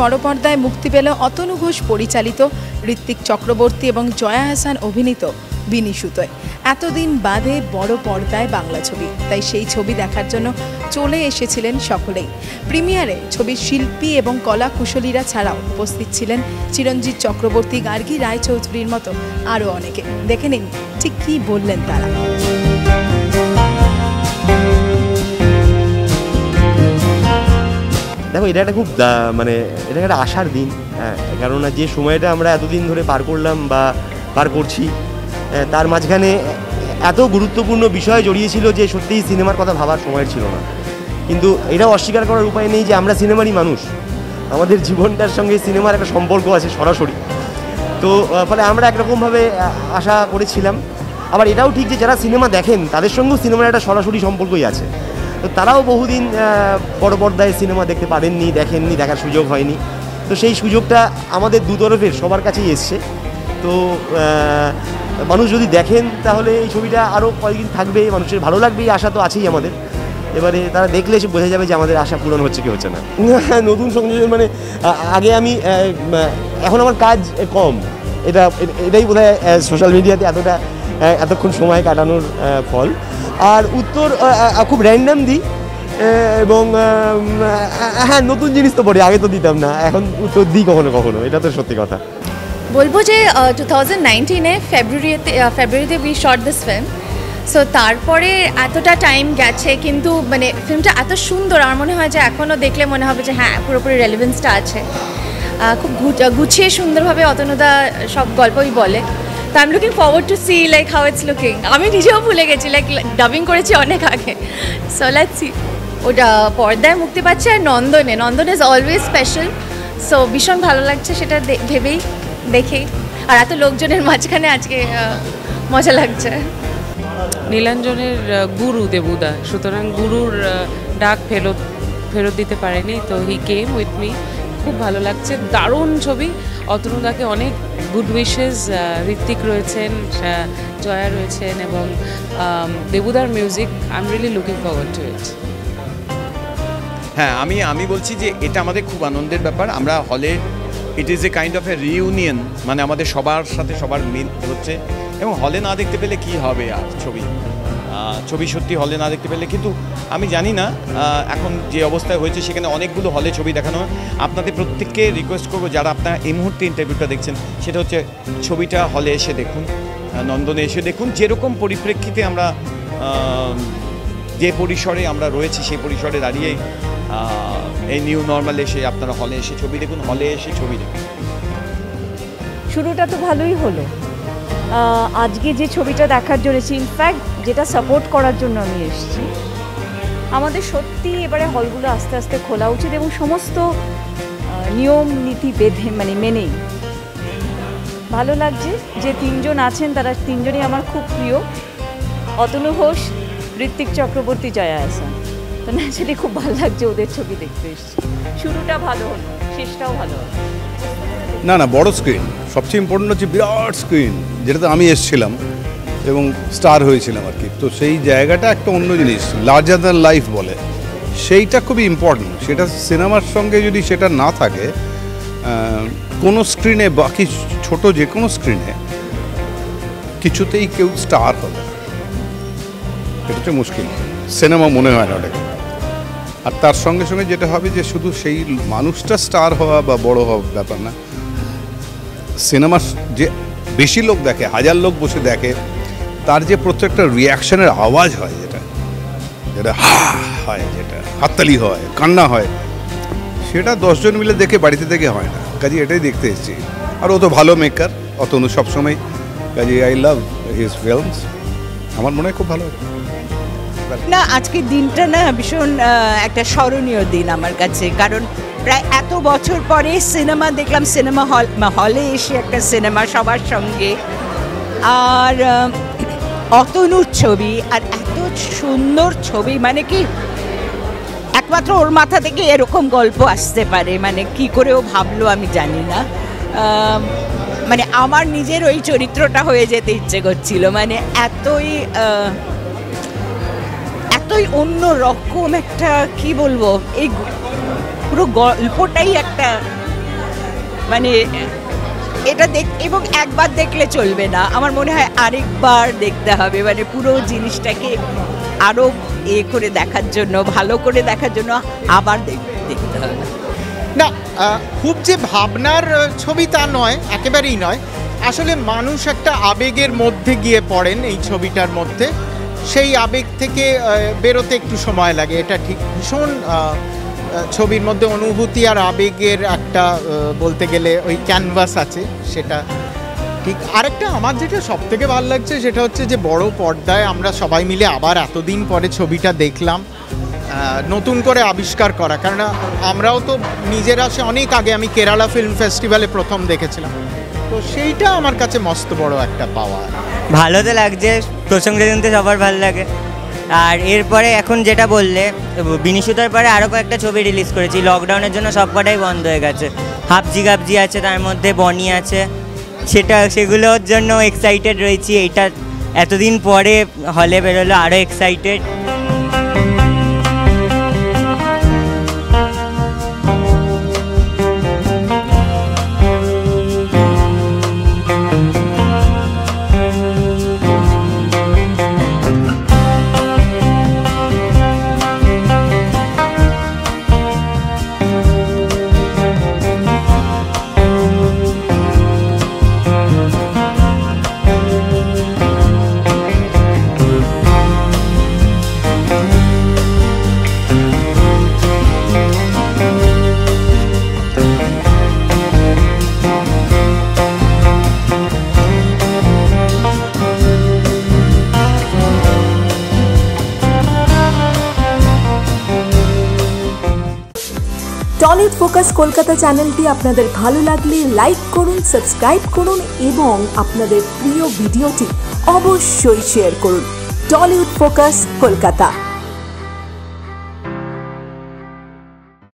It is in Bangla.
बड़ पर्दाय मुक्ति पेल अतनु घोष परिचालित ऋत्विक चक्रवर्ती और जया अहसान अभिनीत बिनिसुतोय। एतदिन बादे बड़ पर्दाय बांगला छवि, ताई सेई छवि देखार जन्य चले एसेछिलेन सकलेई। प्रिमियारे छबिर शिल्पी और कलाकुशलीरा छाड़ाओ उपस्थित छिलेन चिरंजीव चक्रवर्ती, गार्गी रायचौधुरीर मतो आरो अनेके। देखे निन ठीक कि बोललेन तारा। देखो ये एक खूब माने ये एक आशार दिन, कारण जे समय एतदिन धरे पार करलाम बा पार करछी तार माझखाने एत गुरुत्वपूर्ण विषय जड़िए जे सत्यि सिनेमार कथा भावार समय छिलो ना, किन्तु एटा अस्वीकार करार उपाय नेई जे आमरा सिनेमारई मानुष, आमादेर जीवनटार संगे सिनेमार एकटा सम्पर्क आछे सरासरि। तो फले आमरा एक रकम भावे आशा करेछिलाम, आबार एटाओ ठीक जे जारा सिनेमा देखेन तादेर संगेओ सिनेमार एकटा सरासरि सम्पर्कई आछे। तो ताराओ बहुदिन बड़ पर्दाय सिनेमा देखते पारेननी, देखेननी, देखार सुयोग हयनी, तो सेई सुयोगटा आमादेर दुतरफेर सबार काछेई एसेछे। तो मानुष जदि देखेन ताहले एई छबिटा आरो कयदिन थाकबे, मानुषेर भालो लागबे आशा तो आछेई आमादेर। एबारे तारा देखले से बोझा जाबे जे आमादेर आशा पूरण होच्छे कि होच्छे ना। नतून संयोजन माने आगे आमी एखन आमार काज कम, এটা এটাই বোধহয় সোশ্যাল মিডিয়াতে এতক্ষণ সময় কাটানোর ফল। আর উত্তর খুব র্যান্ডম দিই এবং হ্যাঁ নতুন জিনিস তো পড়ি, আগে তো দিতাম না, এখন উত্তর দিই কখনো কখনো, এটা তো সত্যি কথা। বলবো যে 2019 ফেব্রুয়ারিতে we shot this film, so তারপরে এতটা টাইম গেছে কিন্তু মানে ফিল্মটা এত সুন্দর, আমার মনে হয় যে এখনও দেখলে মনে হবে যে হ্যাঁ পুরোপুরি রেলেভেন্সটা আছে। খুব গুছিয়ে সুন্দরভাবে অতনুদা সব গল্পই বলে। তো I am looking forward to see like how it's looking. আমি নিজেও ভুলে গেছি, লাইক ডাবিং করেছি অনেক আগে, সো লেটস সি। ওটা পর্দায় মুক্তি পাচ্ছে আর নন্দনে, Nandan is always special, so ভীষণ ভালো লাগছে সেটা ভেবেই দেখেই, আর এত লোকজনের মাঝখানে আজকে মজা লাগছে। নীলাঞ্জনের গুরু দেবুদা, সুতরাং গুরুর ডাক ফেরত দিতে পারেনি, তো হি কেম উইথ মি। খুব ভালো লাগছে, দারুণ ছবি। অতনুদাকে অনেক গুড উইশেস। ঋত্বিক রয়েছেন, জয়া রয়েছেন এবং দেবুদার music. I am really looking forward to it. হ্যাঁ, আমি বলছি যে এটা আমাদের খুব আনন্দের ব্যাপার। আমরা হলে it is a kind of a reunion, মানে আমাদের সবার সাথে সবার মিল হচ্ছে। এবং হলে না দেখতে পেলে কি হবে আর ছবি সত্যি হলে না দেখতে পেলে, কিন্তু আমি জানি না এখন যে অবস্থায় হয়েছে সেখানে অনেকগুলো হলে ছবি দেখানো হয়। আপনাদের প্রত্যেককে রিকোয়েস্ট করবো যারা আপনারা এই মুহূর্তে ইন্টারভিউটা দেখছেন, সেটা হচ্ছে ছবিটা হলে এসে দেখুন, নন্দনে এসে দেখুন। যেরকম পরিপ্রেক্ষিতে আমরা যে পরিসরে আমরা রয়েছি সেই পরিসরে দাঁড়িয়ে এই নিউ নর্মাল এসে আপনারা হলে এসে ছবি দেখুন, হলে এসে ছবি দেখুন। শুরুটা তো ভালোই হলো। আজকে যে ছবিটা দেখার জন্য এসেছি, ইনফ্যাক্ট যেটা সাপোর্ট করার জন্য আমি এসেছি, আমাদের সত্যি এবারে হলগুলো আস্তে আস্তে খোলা উচিত এবং সমস্ত নিয়ম নীতি বেঁধে মানে মেনেই। ভালো লাগছে যে তিনজন আছেন, তারা তিনজনই আমার খুব প্রিয়, অতনু ঘোষ, ঋত্বিক চক্রবর্তী, জয়া আহসান। তো ন্যাচারালি খুব ভালো লাগছে ওদের ছবি দেখতে এসেছি। শুরুটা ভালো হলো, শেষটাও ভালো হলো। না না, বড় স্ক্রিন সবচেয়ে ইম্পর্টেন্ট হচ্ছে, বিরাট স্ক্রিন, যেটাতে আমি এসেছিলাম এবং স্টার হয়েছিলাম আর কি। তো সেই জায়গাটা একটা অন্য জিনিস, লার্জার দ্যান লাইফ বলে, সেইটা খুবই ইম্পর্টেন্ট। সেটা সিনেমার সঙ্গে যদি সেটা না থাকে কোনো স্ক্রিনে, বাকি ছোট যে কোনো স্ক্রিনে কিছুতেই কেউ স্টার হবে না, এটা হচ্ছে মুশকিল। সিনেমা মনে হয় না ওটাকে। আর তার সঙ্গে সঙ্গে যেটা হবে যে শুধু সেই মানুষটা স্টার হওয়া বা বড় হওয়া ব্যাপার না, সিনেমা যে বেশি লোক দেখে, হাজার লোক বসে দেখে, তার যে প্রত্যেকটা রিয়াকশনের আওয়াজ হয়, যেটা যেটা হা হয়, যেটা হাততালি হয়, কান্না হয়, সেটা দশজন মিলে দেখে বাড়িতে থেকে হয় না। কাজে এটাই দেখতে এসেছি। আর ও তো ভালো মেকার অতনু, সবসময়। কাজে আই লাভ হিজ ফিল্মস, আমার মনে হয় খুব ভালো। না, আজকের দিনটা না ভীষণ একটা স্মরণীয় দিন আমার কাছে, কারণ প্রায় এত বছর পরে সিনেমা দেখলাম, সিনেমা হলে এসে একটা সিনেমা সবার সঙ্গে। আর অতনুর ছবি, আর এত সুন্দর ছবি, মানে কি একমাত্র ওর মাথা থেকে এরকম গল্প আসতে পারে, মানে কি করে ও ভাবলো আমি জানি না। মানে আমার নিজের ওই চরিত্রটা হয়ে যেতে ইচ্ছে করছিল, মানে এতই অন্য রকম একটা, কি বলবো, এই পুরো গল্পটাই একটা মানে এটা দেখ এবং একবার দেখলে চলবে না, আমার মনে হয় আরেকবার দেখতে হবে, মানে পুরো জিনিসটাকে আরও এ করে দেখার জন্য, ভালো করে দেখার জন্য আবার দেখতে হবে। না খুব যে ভাবনার ছবি তা নয়, একেবারেই নয়, আসলে মানুষ একটা আবেগের মধ্যে গিয়ে পড়েন এই ছবিটার মধ্যে, সেই আবেগ থেকে বেরোতে একটু সময় লাগে, এটা ঠিক। ভীষণ ছবির মধ্যে অনুভূতি আর আবেগের একটা বলতে গেলে ওই ক্যানভাস আছে, সেটা ঠিক। আরেকটা আমার যেটা সব থেকে ভালো লাগছে সেটা হচ্ছে যে বড় পর্দায় আমরা সবাই মিলে আবার এতদিন পরে ছবিটা দেখলাম, নতুন করে আবিষ্কার করা, কারণ আমরাও তো নিজেরা সে অনেক আগে আমি কেরালা ফিল্ম ফেস্টিভ্যালে প্রথম দেখেছিলাম, তো সেইটা আমার কাছে মস্ত বড় একটা পাওয়া। ভালো তো লাগছে, প্রসঙ্গে শুনতে সবার ভালো লাগে। আর এরপরে এখন যেটা বললে বিনিসুতোর পরে আরও কয়েকটা ছবি রিলিজ করেছি, লকডাউনের জন্য সব কটাই বন্ধ হয়ে গেছে, হাফজি গাবজি আছে, তার মধ্যে বনি আছে, সেটা সেগুলোর জন্য এক্সাইটেড রয়েছি। এইটা এতদিন পরে হলে বেরোলো, আরও এক্সাইটেড। টলিউড ফোকাস কলকাতা চ্যানেলটি আপনাদের ভালো লাগলে লাইক করুন, সাবস্ক্রাইব করুন এবং আপনাদের প্রিয় ভিডিওটি অবশ্যই শেয়ার করুন। Tollywood focus Kolkata.